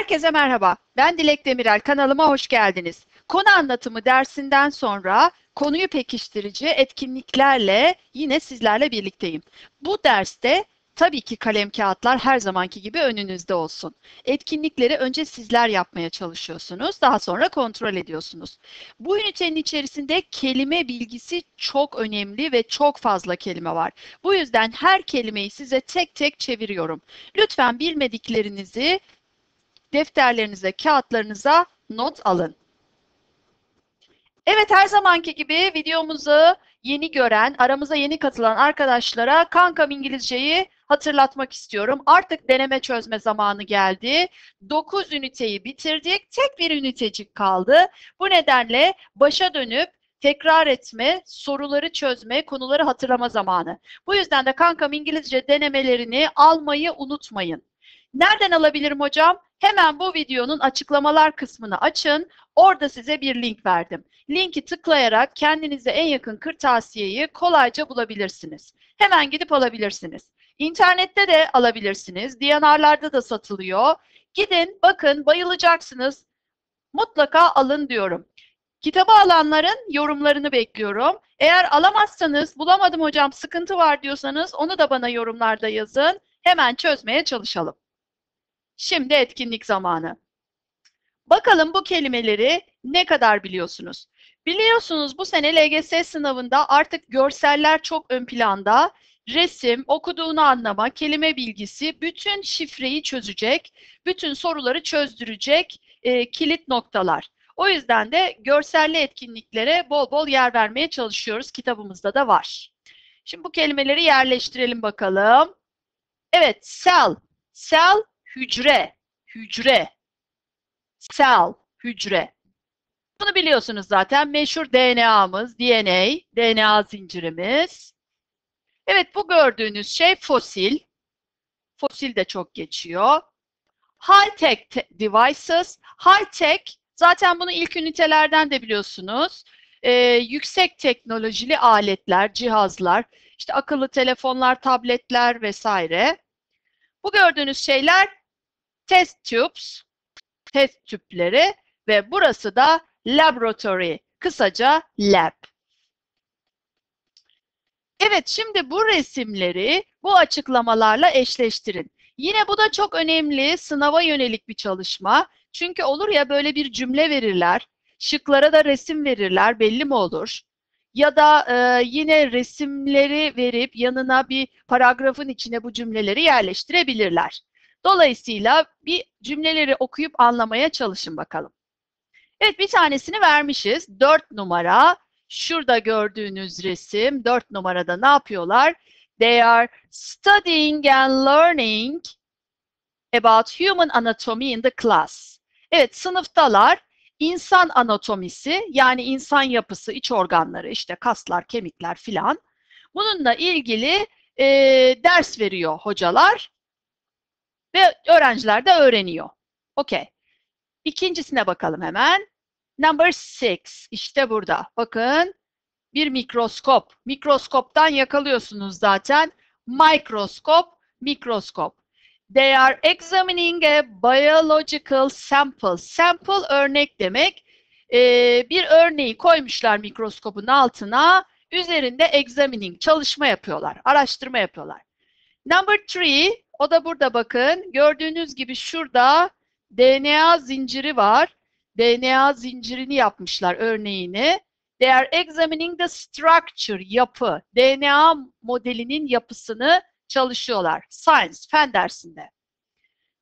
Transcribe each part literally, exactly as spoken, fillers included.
Herkese merhaba, ben Dilek Demirel, kanalıma hoş geldiniz. Konu anlatımı dersinden sonra konuyu pekiştirici etkinliklerle yine sizlerle birlikteyim. Bu derste tabii ki kalem kağıtlar her zamanki gibi önünüzde olsun. Etkinlikleri önce sizler yapmaya çalışıyorsunuz, daha sonra kontrol ediyorsunuz. Bu ünitenin içerisinde kelime bilgisi çok önemli ve çok fazla kelime var. Bu yüzden her kelimeyi size tek tek çeviriyorum. Lütfen bilmediklerinizi defterlerinize, kağıtlarınıza not alın. Evet, her zamanki gibi videomuzu yeni gören, aramıza yeni katılan arkadaşlara Kankam İngilizce'yi hatırlatmak istiyorum. Artık deneme çözme zamanı geldi. dokuz üniteyi bitirdik. Tek bir ünitecik kaldı. Bu nedenle başa dönüp tekrar etme, soruları çözme, konuları hatırlama zamanı. Bu yüzden de Kankam İngilizce denemelerini almayı unutmayın. Nereden alabilirim hocam? Hemen bu videonun açıklamalar kısmını açın. Orada size bir link verdim. Linki tıklayarak kendinize en yakın kırtasiyeyi kolayca bulabilirsiniz. Hemen gidip alabilirsiniz. İnternette de alabilirsiniz. D N R'larda da satılıyor. Gidin, bakın, bayılacaksınız. Mutlaka alın diyorum. Kitabı alanların yorumlarını bekliyorum. Eğer alamazsanız, bulamadım hocam, sıkıntı var diyorsanız onu da bana yorumlarda yazın. Hemen çözmeye çalışalım. Şimdi etkinlik zamanı. Bakalım bu kelimeleri ne kadar biliyorsunuz? Biliyorsunuz bu sene L G S sınavında artık görseller çok ön planda. Resim, okuduğunu anlama, kelime bilgisi, bütün şifreyi çözecek, bütün soruları çözdürecek e, kilit noktalar. O yüzden de görselli etkinliklere bol bol yer vermeye çalışıyoruz. Kitabımızda da var. Şimdi bu kelimeleri yerleştirelim bakalım. Evet, cell, cell. Hücre, hücre, cell, hücre. Bunu biliyorsunuz zaten. Meşhur D N A'mız, D N A, D N A zincirimiz. Evet, bu gördüğünüz şey fosil. Fosil de çok geçiyor. High-tech devices, high-tech, zaten bunu ilk ünitelerden de biliyorsunuz. Ee, yüksek teknolojili aletler, cihazlar, işte akıllı telefonlar, tabletler vesaire. Bu gördüğünüz şeyler test tubes, test tüpleri ve burası da laboratory, kısaca lab. Evet, şimdi bu resimleri bu açıklamalarla eşleştirin. Yine bu da çok önemli, sınava yönelik bir çalışma. Çünkü olur ya, böyle bir cümle verirler, şıklara da resim verirler, belli mi olur? Ya da e, yine resimleri verip yanına bir paragrafın içine bu cümleleri yerleştirebilirler. Dolayısıyla bir cümleleri okuyup anlamaya çalışın bakalım. Evet, bir tanesini vermişiz. dört numara. Şurada gördüğünüz resim. dört numarada ne yapıyorlar? They are studying and learning about human anatomy in the class. Evet, sınıftalar. İnsan anatomisi, yani insan yapısı, iç organları, işte kaslar, kemikler filan. Bununla ilgili e, ders veriyor hocalar ve öğrenciler de öğreniyor. Okey. İkincisine bakalım hemen. Number six. İşte burada. Bakın, bir mikroskop. Mikroskoptan yakalıyorsunuz zaten. Mikroskop, mikroskop. They are examining a biological sample. Sample örnek demek. Ee, bir örneği koymuşlar mikroskopun altına. Üzerinde examining, çalışma yapıyorlar, araştırma yapıyorlar. Number three, o da burada bakın. Gördüğünüz gibi şurada D N A zinciri var. D N A zincirini yapmışlar, örneğini. They are examining the structure, yapı. D N A modelinin yapısını çalışıyorlar. Science, fen dersinde.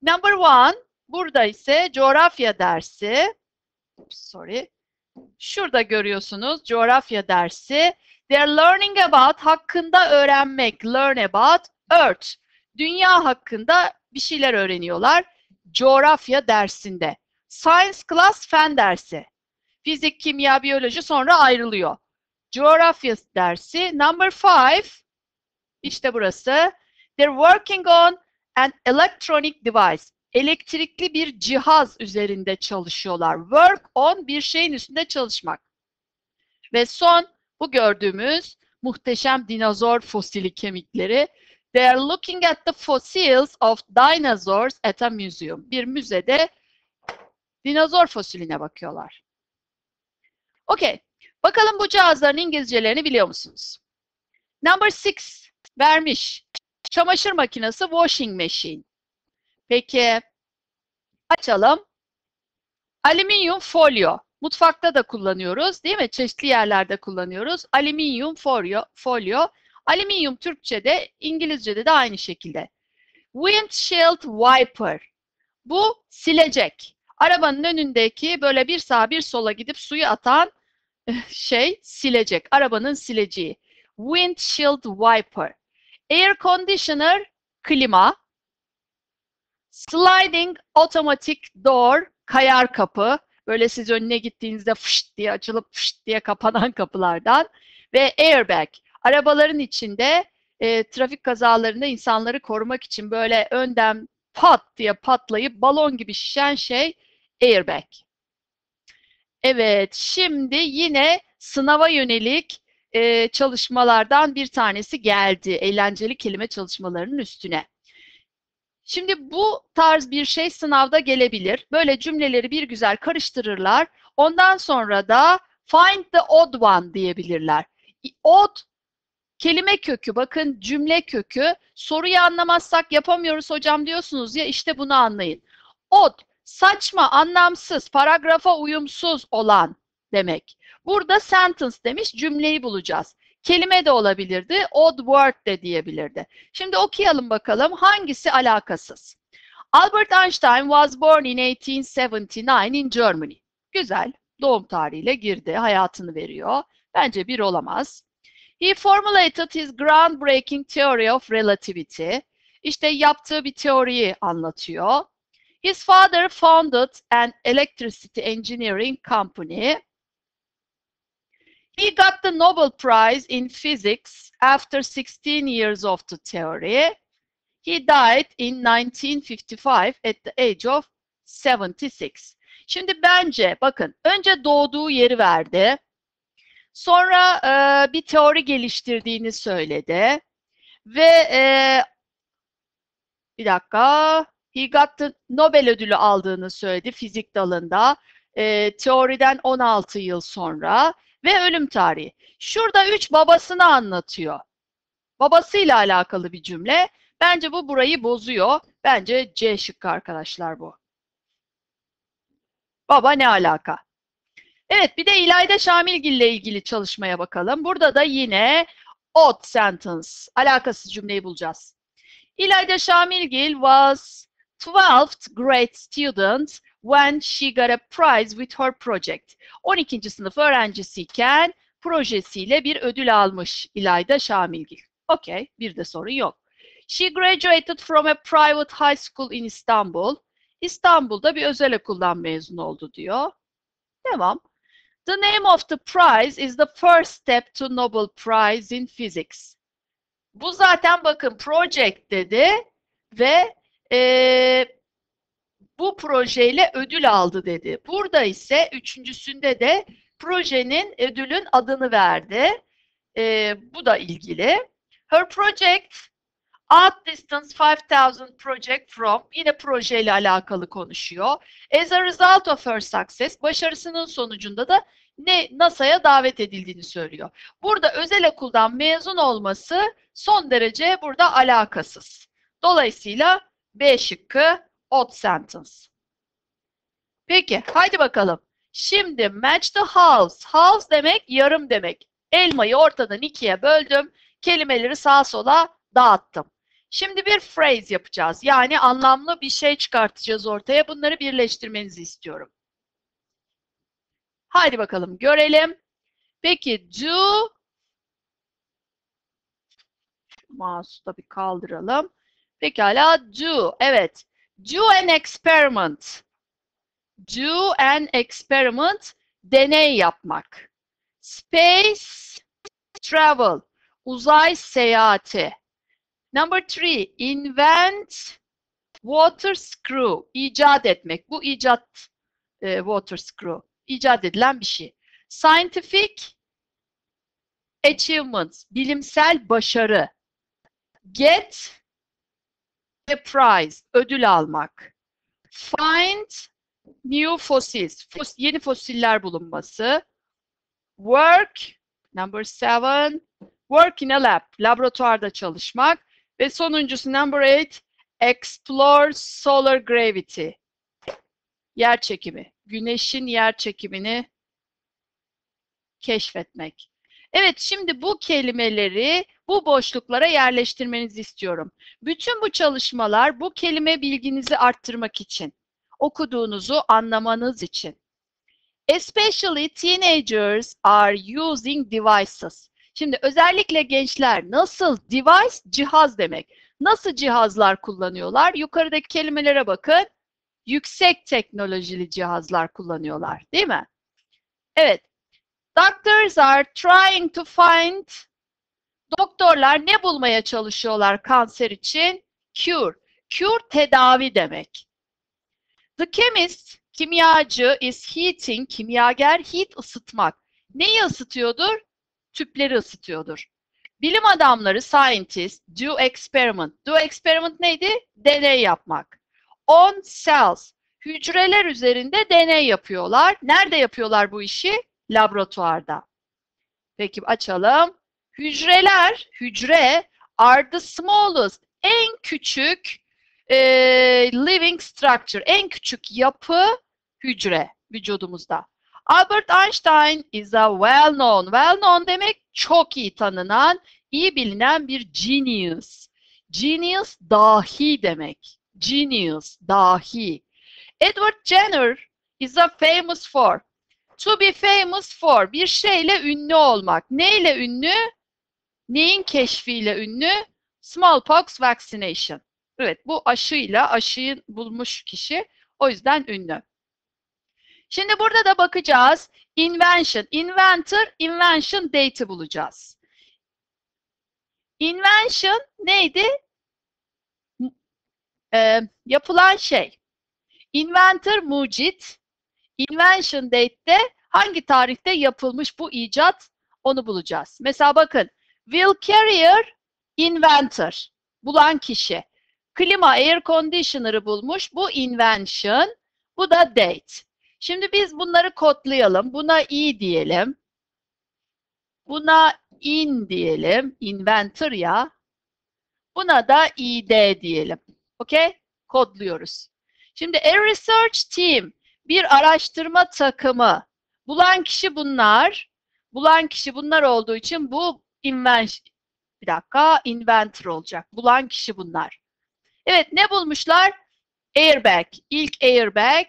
Number one, burada ise coğrafya dersi. Sorry. Şurada görüyorsunuz coğrafya dersi. They are learning about, hakkında öğrenmek. Learn about Earth. Dünya hakkında bir şeyler öğreniyorlar. Coğrafya dersinde. Science class, fen dersi. Fizik, kimya, biyoloji sonra ayrılıyor. Coğrafya dersi. Number five. İşte burası. They're working on an electronic device. Elektrikli bir cihaz üzerinde çalışıyorlar. Work on, bir şeyin üstünde çalışmak. Ve son bu gördüğümüz muhteşem dinozor fosili kemikleri. They're looking at the fossils of dinosaurs at a museum. Bir müzede Dinozor fosiline bakıyorlar. Okey. Bakalım bu cihazların İngilizcelerini biliyor musunuz? Number six vermiş. Çamaşır makinesi, washing machine. Peki açalım. Alüminyum folyo. Mutfakta da kullanıyoruz, değil mi? Çeşitli yerlerde kullanıyoruz. Alüminyum folyo. folyo. Alüminyum Türkçe'de, İngilizce'de de aynı şekilde. Windshield wiper. Bu silecek. Arabanın önündeki böyle bir sağa bir sola gidip suyu atan şey silecek. Arabanın sileceği. Windshield wiper. Air conditioner, klima. Sliding automatic door, kayar kapı. Böyle siz önüne gittiğinizde fışt diye açılıp fışt diye kapanan kapılardan. Ve airbag. Arabaların içinde e, trafik kazalarında insanları korumak için böyle önden pat diye patlayıp balon gibi şişen şey airbag. Evet, şimdi yine sınava yönelik e, çalışmalardan bir tanesi geldi. Eğlenceli kelime çalışmalarının üstüne. Şimdi bu tarz bir şey sınavda gelebilir. Böyle cümleleri bir güzel karıştırırlar. Ondan sonra da find the odd one diyebilirler. Odd kelime kökü, bakın cümle kökü. Soruyu anlamazsak yapamıyoruz hocam diyorsunuz ya, işte bunu anlayın. Odd, saçma, anlamsız, paragrafa uyumsuz olan demek. Burada sentence demiş, cümleyi bulacağız. Kelime de olabilirdi, odd word de diyebilirdi. Şimdi okuyalım bakalım hangisi alakasız. Albert Einstein was born in eighteen seventy-nine in Germany. Güzel, doğum tarihiyle girdi, hayatını veriyor. Bence bir olamaz. He formulated his groundbreaking theory of relativity. İşte yaptığı bir teoriyi anlatıyor. His father founded an electricity engineering company. He got the Nobel Prize in Physics after sixteen years of the theory. He died in nineteen fifty-five at the age of seventy-six. Şimdi bence bakın önce doğduğu yeri verdi. Sonra e, bir teori geliştirdiğini söyledi. Ve e, bir dakika, he got the Nobel ödülü aldığını söyledi fizik dalında. E, teoriden on altı yıl sonra. Ve ölüm tarihi. Şurada üç babasını anlatıyor. Babasıyla alakalı bir cümle. Bence bu burayı bozuyor. Bence C şıkkı arkadaşlar bu. Baba ne alaka? Evet, bir de İlayda Şamilgil ile ilgili çalışmaya bakalım. Burada da yine odd sentence, alakasız cümleyi bulacağız. İlayda Şamilgil was twelfth grade student when she got a prize with her project. on ikinci sınıf öğrencisiyken projesiyle bir ödül almış İlayda Şamilgil. Okey, bir de sorun yok. She graduated from a private high school in Istanbul. İstanbul'da bir özel okuldan mezun oldu diyor. Devam. The name of the prize is the first step to Nobel Prize in Physics. Bu zaten bakın project dedi ve ee, bu projeyle ödül aldı dedi. Burada ise üçüncüsünde de projenin, ödülün adını verdi. Ee, bu da ilgili. Her project outdistanced five thousand project from, yine projeyle alakalı konuşuyor. As a result of her success, başarısının sonucunda da ne NASA'ya davet edildiğini söylüyor. Burada özel okuldan mezun olması son derece burada alakasız. Dolayısıyla B şıkkı odd sentence. Peki, haydi bakalım. Şimdi match the halves. Halves demek yarım demek. Elmayı ortadan ikiye böldüm. Kelimeleri sağa sola dağıttım. Şimdi bir phrase yapacağız. Yani anlamlı bir şey çıkartacağız ortaya. Bunları birleştirmenizi istiyorum. Haydi bakalım görelim. Peki do, mouse'u da bir kaldıralım. Pekala do. Evet. Do an experiment. Do an experiment. Deney yapmak. Space travel. Uzay seyahati. Number three. Invent water screw. İcat etmek. Bu icat e, water screw. İcat edilen bir şey. Scientific achievement. Bilimsel başarı. Get a prize, ödül almak. Find New fossils, fos yeni fosiller bulunması. Work, number seven, work in a lab, laboratuvarda çalışmak. Ve sonuncusu number eight, explore solar gravity, yer çekimi, güneşin yer çekimini keşfetmek. Evet, şimdi bu kelimeleri bu boşluklara yerleştirmenizi istiyorum. Bütün bu çalışmalar bu kelime bilginizi arttırmak için, okuduğunuzu anlamanız için. Especially teenagers are using devices. Şimdi özellikle gençler nasıl, device cihaz demek. Nasıl cihazlar kullanıyorlar? Yukarıdaki kelimelere bakın. Yüksek teknolojili cihazlar kullanıyorlar, değil mi? Evet. Doctors are trying to find. Doktorlar ne bulmaya çalışıyorlar kanser için? Cure. Cure tedavi demek. The chemist, kimyacı, is heating, kimyager, heat ısıtmak. Neyi ısıtıyordur? Tüpleri ısıtıyordur. Bilim adamları, scientists, do experiment. Do experiment neydi? Deney yapmak. On cells, hücreler üzerinde deney yapıyorlar. Nerede yapıyorlar bu işi? Laboratuvarda. Peki açalım. Hücreler, hücre are the smallest, en küçük e, living structure, en küçük yapı hücre vücudumuzda. Albert Einstein is a well-known. Well-known demek çok iyi tanınan, iyi bilinen bir genius. Genius dahi demek. Genius dahi. Edward Jenner is a famous for. To be famous for. Bir şeyle ünlü olmak. Neyle ünlü? Neyin keşfiyle ünlü? Smallpox vaccination. Evet, bu aşıyla, aşıyı bulmuş kişi. O yüzden ünlü. Şimdi burada da bakacağız. Invention, inventor, invention date'i bulacağız. Invention neydi? Ee, yapılan şey. Inventor mucit. Invention date'te hangi tarihte yapılmış bu icat, onu bulacağız. Mesela bakın. Will Carrier, inventor. Bulan kişi. Klima, air conditioner'ı bulmuş. Bu invention. Bu da date. Şimdi biz bunları kodlayalım. Buna i diyelim. Buna in diyelim. Inventor ya. Buna da id diyelim. Okay? Kodluyoruz. Şimdi a research team, bir araştırma takımı. Bulan kişi bunlar. Bulan kişi bunlar olduğu için bu invention, bir dakika, inventor olacak. Bulan kişi bunlar. Evet, ne bulmuşlar? Airbag. İlk airbag.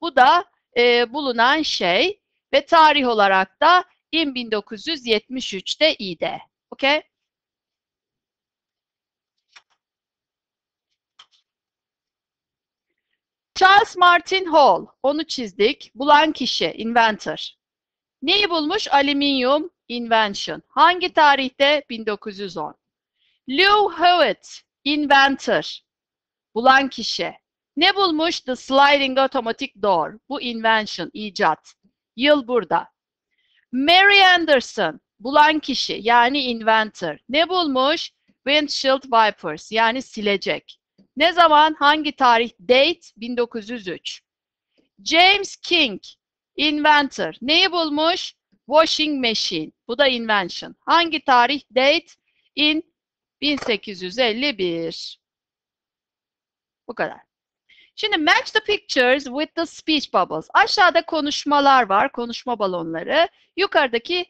Bu da E, bulunan şey ve tarih olarak da bin dokuz yüz yetmiş üç'te İ'de. Okay? Charles Martin Hall, onu çizdik. Bulan kişi, inventor. Neyi bulmuş? Alüminyum invention. Hangi tarihte? bin dokuz yüz on. Lew Hewitt, inventor. Bulan kişi. Ne bulmuş? The sliding automatic door. Bu invention, icat. Yıl burada. Mary Anderson, bulan kişi, yani inventor. Ne bulmuş? Windshield wipers, yani silecek. Ne zaman? Hangi tarih? Date bin dokuz yüz üç. James King, inventor. Neyi bulmuş? Washing machine. Bu da invention. Hangi tarih? Date in bin sekiz yüz elli bir. Bu kadar. Şimdi match the pictures with the speech bubbles. Aşağıda konuşmalar var, konuşma balonları. Yukarıdaki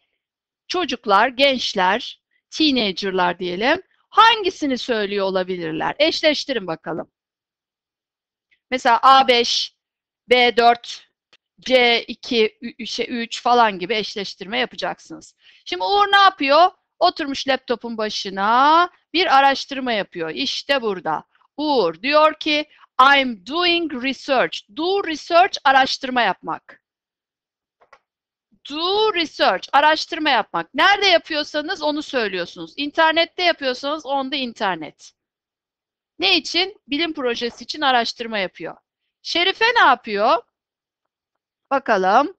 çocuklar, gençler, teenager'lar diyelim. Hangisini söylüyor olabilirler? Eşleştirin bakalım. Mesela A beş, B dört, C iki, üç falan gibi eşleştirme yapacaksınız. Şimdi Uğur ne yapıyor? Oturmuş laptopun başına bir araştırma yapıyor. İşte burada. Uğur diyor ki I'm doing research. Do research, araştırma yapmak. Do research, araştırma yapmak. Nerede yapıyorsanız onu söylüyorsunuz. İnternette yapıyorsanız onda internet. Ne için? Bilim projesi için araştırma yapıyor. Şerife ne yapıyor? Bakalım.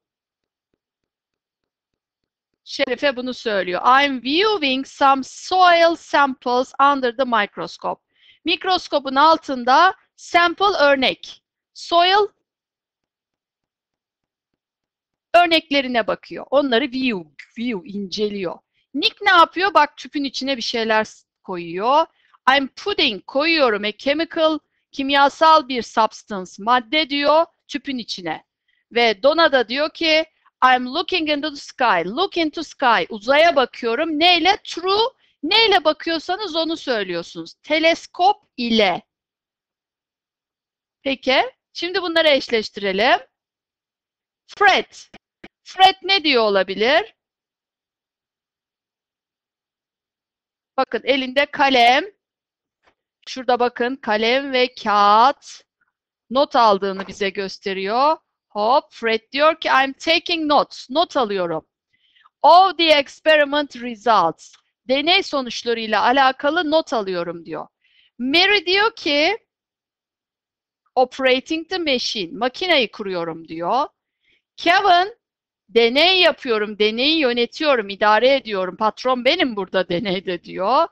Şerife bunu söylüyor. I'm viewing some soil samples under the microscope. Mikroskopun altında sample, örnek. Soil, örneklerine bakıyor. Onları view, view inceliyor. Nick ne yapıyor? Bak tüpün içine bir şeyler koyuyor. I'm putting, koyuyorum, a chemical, kimyasal bir substance, madde diyor tüpün içine. Ve Donna da diyor ki I'm looking into the sky, look into sky, uzaya bakıyorum. Neyle? Through, neyle bakıyorsanız onu söylüyorsunuz. Teleskop ile. Peki, şimdi bunları eşleştirelim. Fred. Fred ne diyor olabilir? Bakın elinde kalem. Şurada bakın kalem ve kağıt. Not aldığını bize gösteriyor. Hop, Fred diyor ki I'm taking notes. Not alıyorum. Of the experiment results. Deney sonuçlarıyla alakalı not alıyorum diyor. Mary diyor ki operating the machine. Makineyi kuruyorum diyor. Kevin, deney yapıyorum, deneyi yönetiyorum, idare ediyorum. Patron benim burada deneyde diyor.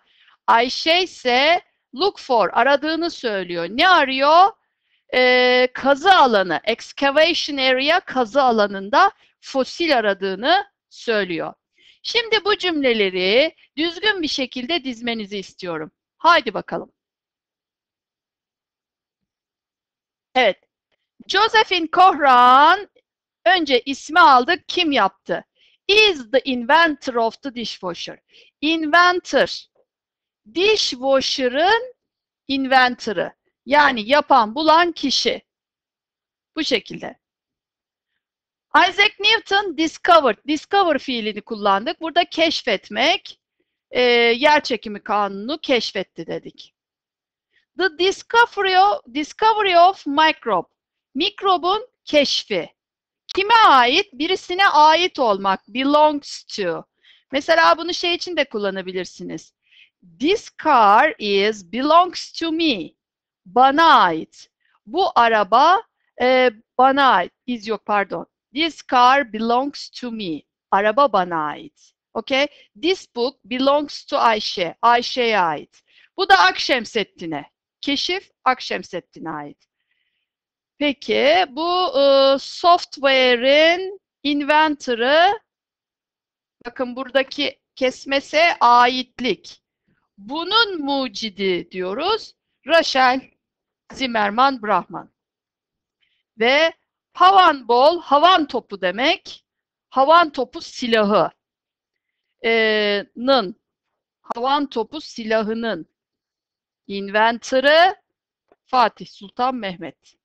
Ayşe ise look for, aradığını söylüyor. Ne arıyor? Ee, kazı alanı, excavation area, kazı alanında fosil aradığını söylüyor. Şimdi bu cümleleri düzgün bir şekilde dizmenizi istiyorum. Haydi bakalım. Evet, Josephine Cochran, önce ismi aldık, kim yaptı? Is the inventor of the dishwasher. Inventor, dishwasher'ın inventor'ı. Yani yapan, bulan kişi. Bu şekilde. Isaac Newton discovered. Discover fiilini kullandık. Burada keşfetmek, e, yer çekimi kanunu keşfetti dedik. The discovery of, discovery of microbe. Mikrobun keşfi. Kime ait? Birisine ait olmak. Belongs to. Mesela bunu şey için de kullanabilirsiniz. This car is belongs to me. Bana ait. Bu araba e, bana ait. Is yok pardon. This car belongs to me. Araba bana ait. Okay? This book belongs to Ayşe. Ayşe'ye ait. Bu da Akşemseddin'e. Keşif Akşemseddin'e ait. Peki bu e, software'in inventor'ı, bakın buradaki kesmese aitlik. Bunun mucidi diyoruz. Raşel Zimmerman Brahman. Ve havan bol, havan topu demek. Havan topu silahının, havan topu silahının inventörü Fatih Sultan Mehmet.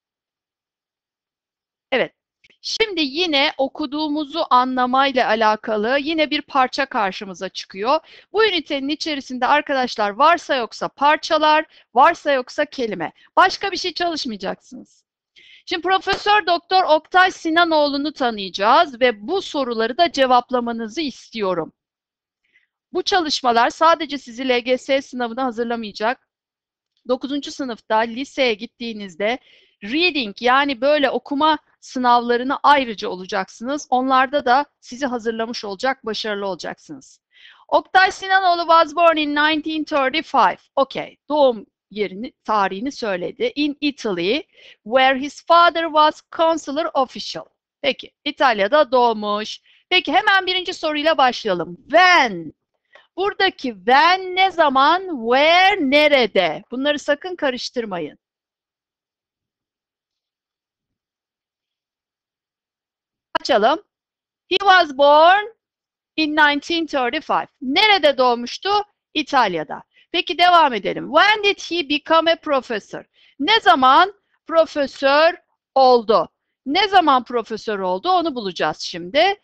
Evet, şimdi yine okuduğumuzu anlamayla alakalı yine bir parça karşımıza çıkıyor. Bu ünitenin içerisinde arkadaşlar varsa yoksa parçalar, varsa yoksa kelime. Başka bir şey çalışmayacaksınız. Şimdi Profesör Doktor Oktay Sinanoğlu'nu tanıyacağız ve bu soruları da cevaplamanızı istiyorum. Bu çalışmalar sadece sizi L G S sınavına hazırlamayacak. dokuzuncu sınıfta liseye gittiğinizde reading yani böyle okuma sınavlarına ayrıca olacaksınız. Onlarda da sizi hazırlamış olacak, başarılı olacaksınız. Oktay Sinanoğlu was born in bin dokuz yüz otuz beş. Okay, doğum yerini, tarihini söyledi. In Italy, where his father was consular official. Peki, İtalya'da doğmuş. Peki, hemen birinci soruyla başlayalım. When, buradaki when ne zaman, where nerede? Bunları sakın karıştırmayın. Açalım. He was born in bin dokuz yüz otuz beş. Nerede doğmuştu? İtalya'da. Peki devam edelim. When did he become a professor? Ne zaman profesör oldu? Ne zaman profesör oldu? Onu bulacağız şimdi.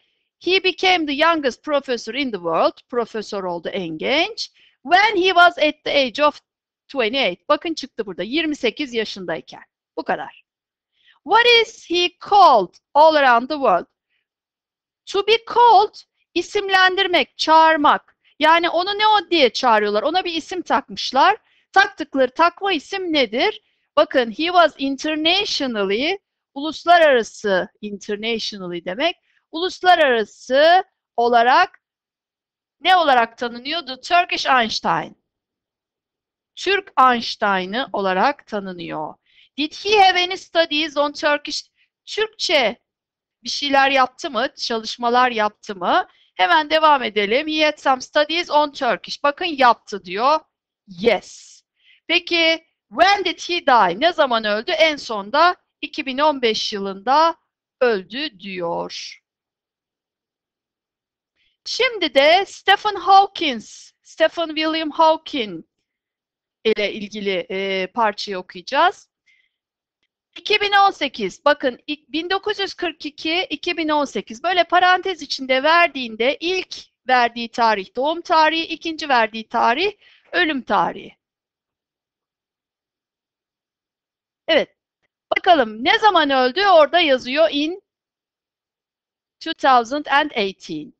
He became the youngest professor in the world. Profesör oldu en genç. When he was at the age of twenty-eight. Bakın çıktı burada. yirmi sekiz yaşındayken. Bu kadar. What is he called all around the world? To be called, isimlendirmek, çağırmak. Yani onu ne o diye çağırıyorlar. Ona bir isim takmışlar. Taktıkları takma isim nedir? Bakın, he was internationally, uluslararası, internationally demek. Uluslararası olarak ne olarak tanınıyor? The Turkish Einstein. Türk Einstein'ı olarak tanınıyor. Did he have any studies on Turkish? Türkçe bir şeyler yaptı mı? Çalışmalar yaptı mı? Hemen devam edelim. He had some studies on Turkish. Bakın yaptı diyor. Yes. Peki when did he die? Ne zaman öldü? En sonda iki bin on beş yılında öldü diyor. Şimdi de Stephen Hawking, Stephen William Hawking ile ilgili e, parçayı okuyacağız. iki bin on sekiz, bakın bin dokuz yüz kırk iki iki bin on sekiz böyle parantez içinde verdiğinde ilk verdiği tarih doğum tarihi, ikinci verdiği tarih ölüm tarihi. Evet, bakalım ne zaman öldü orada yazıyor in iki bin on sekiz.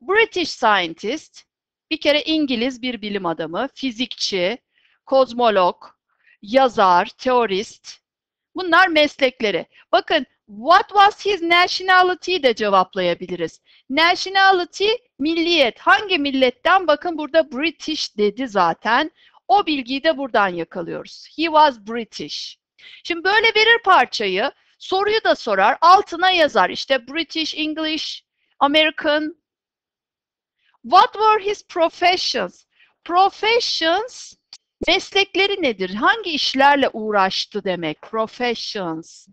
British scientist, bir kere İngiliz bir bilim adamı, fizikçi, kozmolog, yazar, teorist. Bunlar meslekleri. Bakın, what was his nationality de cevaplayabiliriz. Nationality, milliyet. Hangi milletten? Bakın burada British dedi zaten. O bilgiyi de buradan yakalıyoruz. He was British. Şimdi böyle verir parçayı, soruyu da sorar, altına yazar. İşte British, English, American. What were his professions? Professions, meslekleri nedir? Hangi işlerle uğraştı demek? Professions.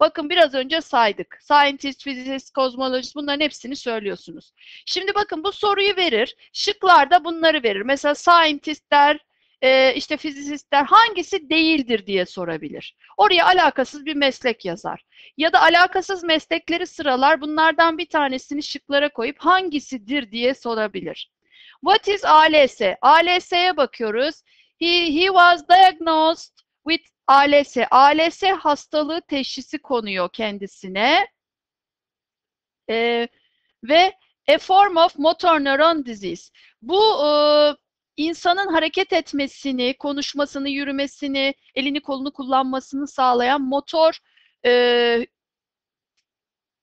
Bakın biraz önce saydık. Scientist, physicist, kozmologist, bunların hepsini söylüyorsunuz. Şimdi bakın bu soruyu verir. Şıklarda bunları verir. Mesela scientistler, işte physicistler hangisi değildir diye sorabilir. Oraya alakasız bir meslek yazar. Ya da alakasız meslekleri sıralar. Bunlardan bir tanesini şıklara koyup hangisidir diye sorabilir. What is A L S? A L S'ye bakıyoruz. He, he was diagnosed with A L S. A L S hastalığı teşhisi konuyor kendisine. Ee, ve a form of motor neuron disease. Bu e, insanın hareket etmesini, konuşmasını, yürümesini, elini kolunu kullanmasını sağlayan motor e,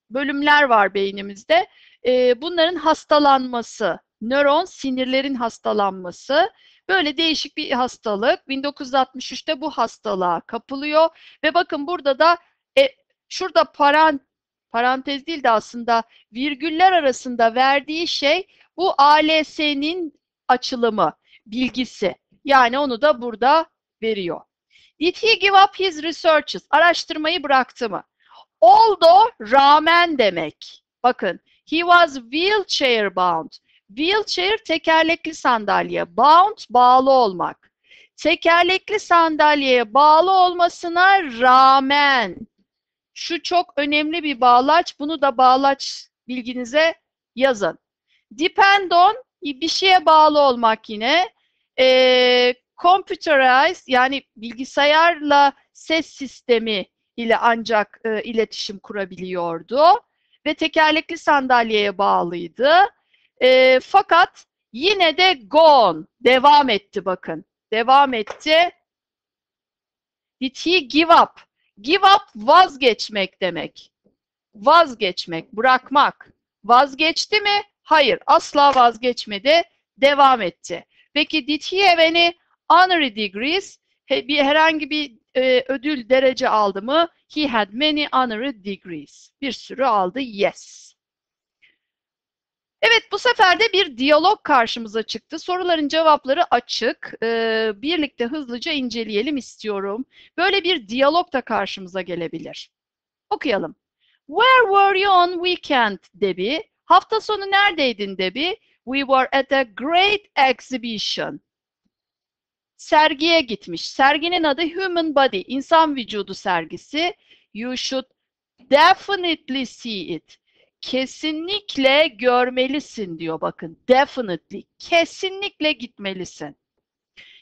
bölümler var beynimizde. E, bunların hastalanması, nöron sinirlerin hastalanması. Böyle değişik bir hastalık. bin dokuz yüz altmış üçte bu hastalığa kapılıyor. Ve bakın burada da e, şurada paran, parantez değil de aslında virgüller arasında verdiği şey bu A L S'nin açılımı, bilgisi. Yani onu da burada veriyor. Did he give up his researches? Araştırmayı bıraktı mı? Although, rağmen demek. Bakın, he was wheelchair bound. Wheelchair tekerlekli sandalye, bound bağlı olmak. Tekerlekli sandalyeye bağlı olmasına rağmen, şu çok önemli bir bağlaç, bunu da bağlaç bilginize yazın. Depend on, bir şeye bağlı olmak yine. E, computerized, yani bilgisayarla ses sistemi ile ancak e, iletişim kurabiliyordu ve tekerlekli sandalyeye bağlıydı. E, fakat yine de gone, devam etti bakın. Devam etti. Did he give up? Give up vazgeçmek demek. Vazgeçmek, bırakmak. Vazgeçti mi? Hayır, asla vazgeçmedi. Devam etti. Peki did he have any honorary degrees? He, bir, herhangi bir e, ödül, derece aldı mı? He had many honorary degrees. Bir sürü aldı. Yes. Evet, bu sefer de bir diyalog karşımıza çıktı. Soruların cevapları açık. Ee, birlikte hızlıca inceleyelim istiyorum. Böyle bir diyalog da karşımıza gelebilir. Okuyalım. Where were you on weekend, Debbie? Hafta sonu neredeydin, Debbie? We were at a great exhibition. Sergiye gitmiş. Serginin adı Human Body, İnsan Vücudu sergisi. You should definitely see it. Kesinlikle görmelisin diyor bakın. Definitely. Kesinlikle gitmelisin.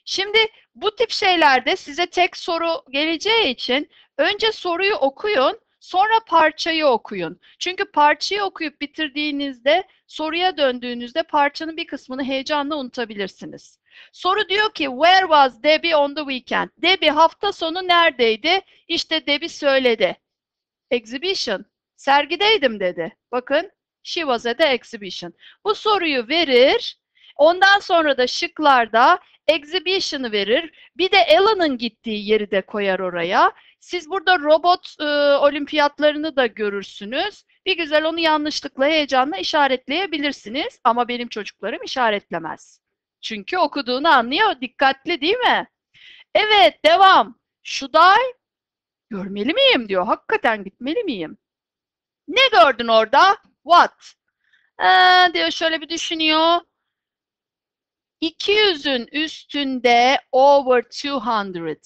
Şimdi bu tip şeylerde size tek soru geleceği için önce soruyu okuyun, sonra parçayı okuyun. Çünkü parçayı okuyup bitirdiğinizde soruya döndüğünüzde parçanın bir kısmını heyecanla unutabilirsiniz. Soru diyor ki where was Debbie on the weekend? Debbie hafta sonu neredeydi? İşte Debbie söyledi. Exhibition. Sergideydim dedi. Bakın, she was at the exhibition. Bu soruyu verir. Ondan sonra da şıklarda exhibition'ı verir. Bir de Ellen'ın gittiği yeri de koyar oraya. Siz burada robot e, olimpiyatlarını da görürsünüz. Bir güzel onu yanlışlıkla, heyecanla işaretleyebilirsiniz. Ama benim çocuklarım işaretlemez. Çünkü okuduğunu anlıyor. Dikkatli değil mi? Evet, devam. Should I? Görmeli miyim diyor. Hakikaten gitmeli miyim? Ne gördün orada? What? Ee, diyor, şöyle bir düşünüyor. iki yüzün üstünde over two hundred.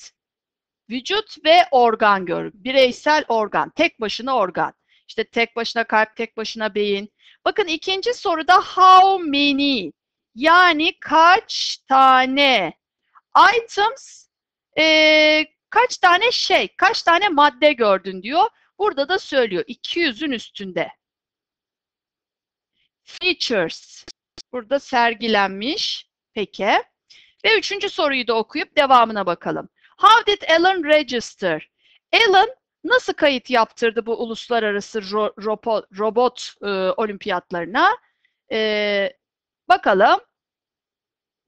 Vücut ve organ gör. Bireysel organ. Tek başına organ. İşte tek başına kalp, tek başına beyin. Bakın ikinci soruda how many? Yani kaç tane? Items, e, kaç tane şey, kaç tane madde gördün diyor. Burada da söylüyor. iki yüzün üstünde. Features. Burada sergilenmiş. Peki. Ve üçüncü soruyu da okuyup devamına bakalım. How did Ellen register? Ellen nasıl kayıt yaptırdı bu uluslararası ro robot, robot e, olimpiyatlarına? E, bakalım.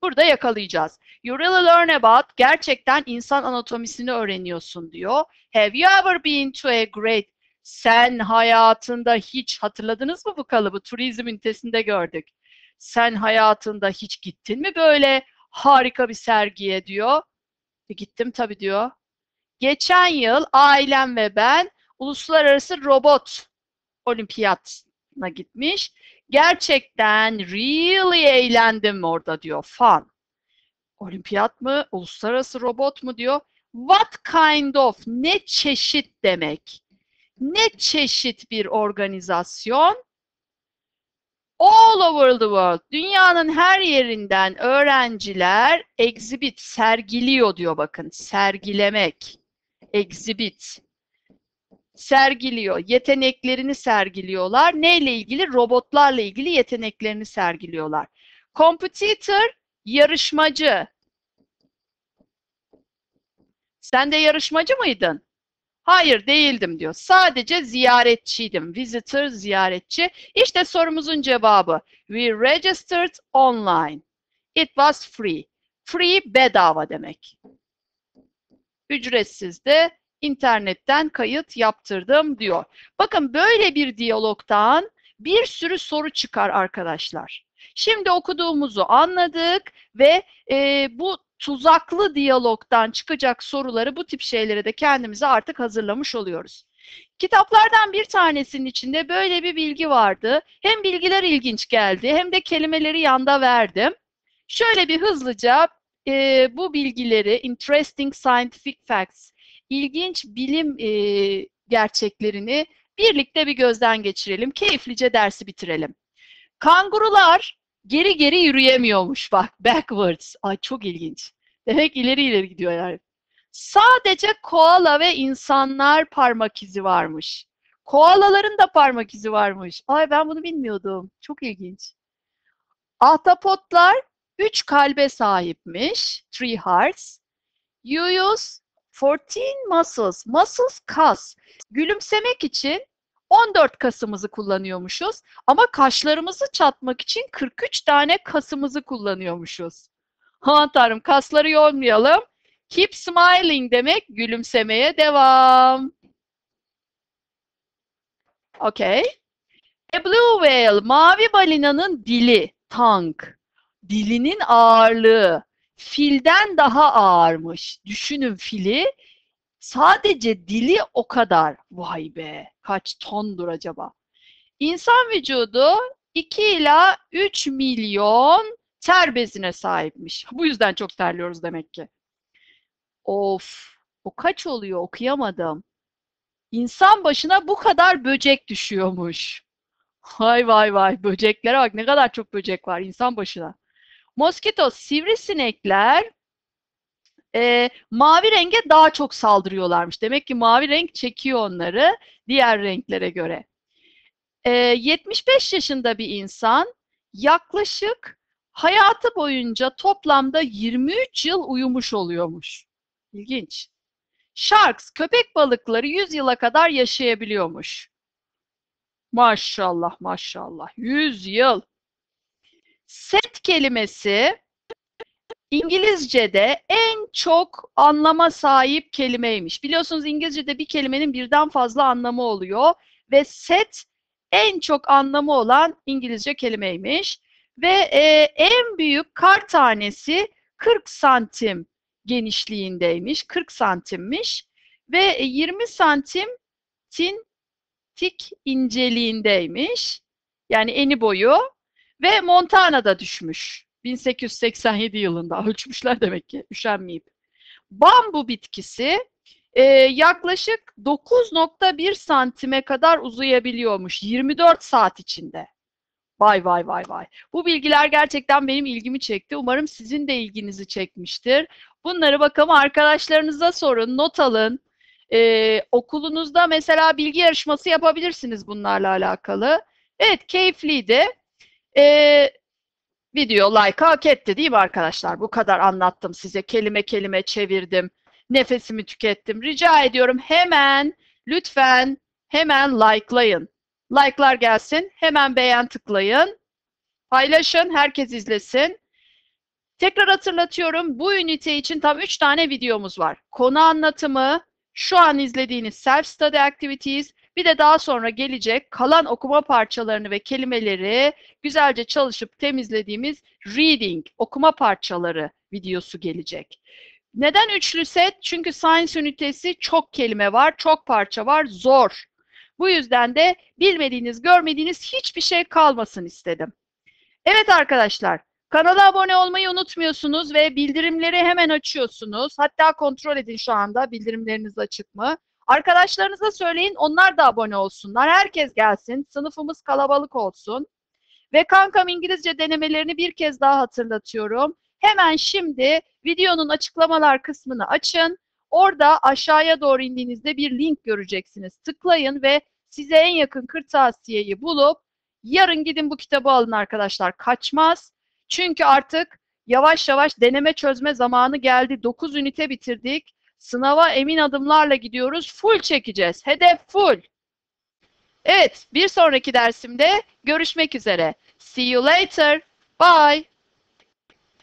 Burada yakalayacağız. You really learn about, gerçekten insan anatomisini öğreniyorsun diyor. Have you ever been to a great, sen hayatında hiç, hatırladınız mı bu kalıbı? Turizm ünitesinde gördük. Sen hayatında hiç gittin mi böyle harika bir sergiye diyor. E, gittim tabii diyor. Geçen yıl ailem ve ben uluslararası robot olimpiyatına gitmiş. Gerçekten really eğlendim orada diyor. Fun. Olimpiyat mı? Uluslararası robot mu diyor. What kind of? Ne çeşit demek? Ne çeşit bir organizasyon? All over the world. Dünyanın her yerinden öğrenciler exhibit, sergiliyor diyor bakın. Sergilemek. Exhibit. Sergiliyor. Yeteneklerini sergiliyorlar. Neyle ilgili? Robotlarla ilgili yeteneklerini sergiliyorlar. Competitor, yarışmacı. Sen de yarışmacı mıydın? Hayır, değildim diyor. Sadece ziyaretçiydim. Visitor, ziyaretçi. İşte sorumuzun cevabı. We registered online. It was free. Free, bedava demek. Ücretsiz de internetten kayıt yaptırdım diyor. Bakın böyle bir diyalogtan bir sürü soru çıkar arkadaşlar. Şimdi okuduğumuzu anladık ve e, bu tuzaklı diyalogdan çıkacak soruları, bu tip şeylere de kendimizi artık hazırlamış oluyoruz. Kitaplardan bir tanesinin içinde böyle bir bilgi vardı. Hem bilgiler ilginç geldi hem de kelimeleri yanda verdim. Şöyle bir hızlıca e, bu bilgileri, interesting scientific facts, ilginç bilim e, gerçeklerini birlikte bir gözden geçirelim. Keyiflice dersi bitirelim. Kangurular geri geri yürüyemiyormuş bak. Backwards. Ay çok ilginç. Demek ileri ileri gidiyor yani. Sadece koala ve insanlar parmak izi varmış. Koalaların da parmak izi varmış. Ay ben bunu bilmiyordum. Çok ilginç. Ahtapotlar üç kalbe sahipmiş. Three hearts. You use fourteen muscles. Muscles kas. Gülümsemek için on dört kasımızı kullanıyormuşuz ama kaşlarımızı çatmak için kırk üç tane kasımızı kullanıyormuşuz. Ha Tanrım, kasları yormayalım. Keep smiling demek gülümsemeye devam. Okay. A blue whale, mavi balinanın dili, tongue. Dilinin ağırlığı filden daha ağırmış. Düşünün fili. Sadece dili o kadar. Vay be, kaç tondur acaba? İnsan vücudu iki ila üç milyon ter bezine sahipmiş. Bu yüzden çok terliyoruz demek ki. Of, o kaç oluyor? Okuyamadım. İnsan başına bu kadar böcek düşüyormuş. Vay vay vay, böceklere bak, ne kadar çok böcek var insan başına. Moskito, sivrisinekler E, mavi renge daha çok saldırıyorlarmış. Demek ki mavi renk çekiyor onları diğer renklere göre. E, yetmiş beş yaşında bir insan yaklaşık hayatı boyunca toplamda yirmi üç yıl uyumuş oluyormuş. İlginç. Sharks, köpek balıkları yüz yıla kadar yaşayabiliyormuş. Maşallah maşallah. yüz yıl. Set kelimesi İngilizce'de en çok anlama sahip kelimeymiş. Biliyorsunuz İngilizce'de bir kelimenin birden fazla anlamı oluyor ve set en çok anlamı olan İngilizce kelimeymiş. Ve e, en büyük kar tanesi kırk santim genişliğindeymiş. kırk santimmiş ve yirmi santim tin tik inceliğindeymiş. Yani eni boyu ve Montana'da düşmüş. bin sekiz yüz seksen yedi yılında ölçmüşler demek ki, üşenmeyip. Bambu bitkisi e, yaklaşık dokuz nokta bir santime kadar uzayabiliyormuş yirmi dört saat içinde. Vay vay vay vay. Bu bilgiler gerçekten benim ilgimi çekti. Umarım sizin de ilginizi çekmiştir. Bunları bakalım arkadaşlarınıza sorun, not alın. E, okulunuzda mesela bilgi yarışması yapabilirsiniz bunlarla alakalı. Evet, keyifliydi. Evet. Video like hak etti değil mi arkadaşlar? Bu kadar anlattım size. Kelime kelime çevirdim. Nefesimi tükettim. Rica ediyorum hemen, lütfen hemen likelayın. Like'lar gelsin. Hemen beğen tıklayın. Paylaşın. Herkes izlesin. Tekrar hatırlatıyorum. Bu ünite için tam üç tane videomuz var. Konu anlatımı, şu an izlediğiniz self-study activities, bir de daha sonra gelecek kalan okuma parçalarını ve kelimeleri güzelce çalışıp temizlediğimiz reading, okuma parçaları videosu gelecek. Neden üçlü set? Çünkü science ünitesi çok kelime var, çok parça var, zor. Bu yüzden de bilmediğiniz, görmediğiniz hiçbir şey kalmasın istedim. Evet arkadaşlar, kanala abone olmayı unutmuyorsunuz ve bildirimleri hemen açıyorsunuz. Hatta kontrol edin şu anda bildirimleriniz açık mı? Arkadaşlarınıza söyleyin, onlar da abone olsunlar. Herkes gelsin, sınıfımız kalabalık olsun. Ve Kankam İngilizce denemelerini bir kez daha hatırlatıyorum. Hemen şimdi videonun açıklamalar kısmını açın. Orada aşağıya doğru indiğinizde bir link göreceksiniz. Tıklayın ve size en yakın kırtasiyeyi bulup yarın gidin bu kitabı alın arkadaşlar. Kaçmaz. Çünkü artık yavaş yavaş deneme çözme zamanı geldi. dokuz ünite bitirdik. Sınava emin adımlarla gidiyoruz. Full çekeceğiz. Hedef full. Evet, bir sonraki dersimde görüşmek üzere. See you later. Bye.